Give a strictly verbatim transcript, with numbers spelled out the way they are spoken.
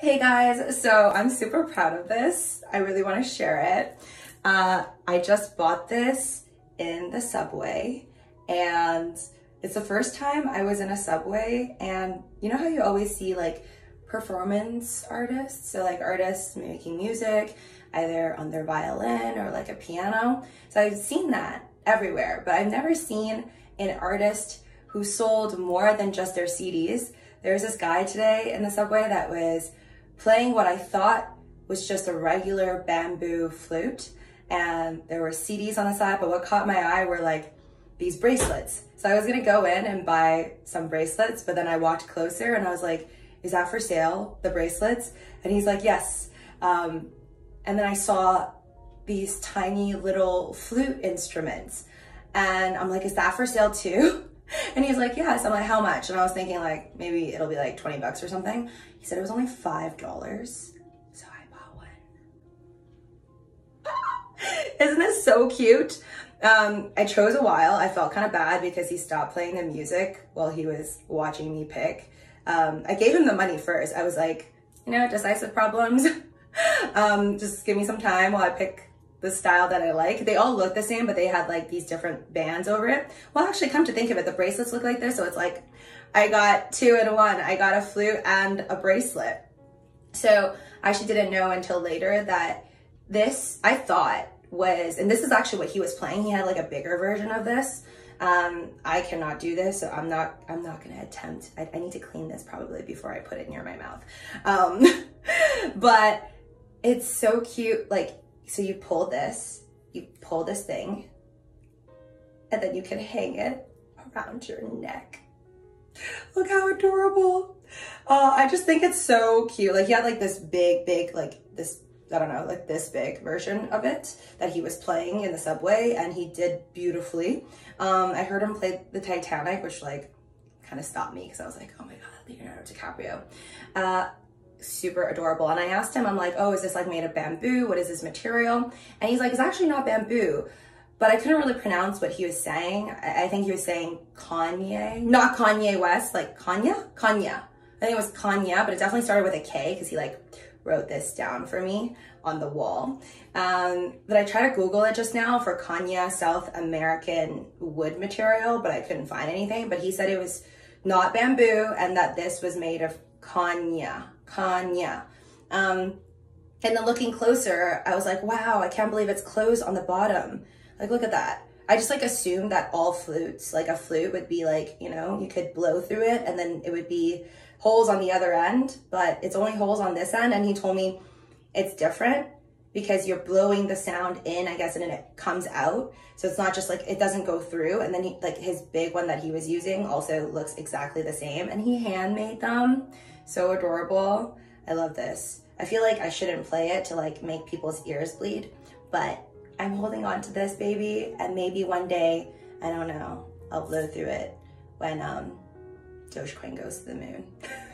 Hey guys, so I'm super proud of this. I really want to share it. Uh, I just bought this in the subway, and it's the first time I was in a subway. And you know how you always see like performance artists, so like artists making music either on their violin or like a piano. So I've seen that everywhere, but I've never seen an artist who sold more than just their C Ds. There was this guy today in the subway that was playing what I thought was just a regular bamboo flute, and there were C Ds on the side, but what caught my eye were like these bracelets. So I was gonna go in and buy some bracelets, but then I walked closer and I was like, is that for sale, the bracelets? And he's like, yes. Um, and then I saw these tiny little flute instruments, and I'm like, is that for sale too? And he's like, yes. I'm like, how much? And I was thinking like, maybe it'll be like twenty bucks or something. He said it was only five dollars. So I bought one. Isn't this so cute? Um, I chose a while. I felt kind of bad because he stopped playing the music while he was watching me pick. Um, I gave him the money first. I was like, you know, decisive problems. um, just give me some time while I pick the style that I like. They all look the same, but they had like these different bands over it. Well, actually, come to think of it, the bracelets look like this. So it's like, I got two in one. I got a flute and a bracelet. So I actually didn't know until later that this, I thought was, and this is actually what he was playing. He had like a bigger version of this. Um, I cannot do this, so I'm not, I'm not gonna attempt. I, I need to clean this probably before I put it near my mouth. Um, but it's so cute. Like, so you pull this, you pull this thing, and then you can hang it around your neck. Look how adorable. Uh, I just think it's so cute. Like, he had like this big, big, like this, I don't know, like this big version of it that he was playing in the subway, and he did beautifully. Um, I heard him play the Titanic, which like kind of stopped me because I was like, oh my God, Leonardo DiCaprio. Uh, super adorable. And I asked him, I'm like, oh, is this like made of bamboo? What is this material? And he's like, it's actually not bamboo. But I couldn't really pronounce what he was saying. I, I think he was saying Kanye, not Kanye West, like Kanye, Kanye. I think it was Kanye, but it definitely started with a K because he like wrote this down for me on the wall. Um, but I tried to Google it just now for Kanye South American wood material, but I couldn't find anything. But he said it was not bamboo and that this was made of Kanye. Kanye. Um, and then looking closer, I was like, wow, I can't believe it's closed on the bottom. Like, look at that. I just like assumed that all flutes, like a flute would be like, you know, you could blow through it and then it would be holes on the other end, but it's only holes on this end. And he told me it's different because you're blowing the sound in, I guess, and then it comes out. So it's not just like, it doesn't go through. And then he, like his big one that he was using also looks exactly the same, and he handmade them. So adorable. I love this. I feel like I shouldn't play it to like make people's ears bleed, but I'm holding on to this baby, and maybe one day, I don't know, I'll blow through it when um, Dogecoin goes to the moon.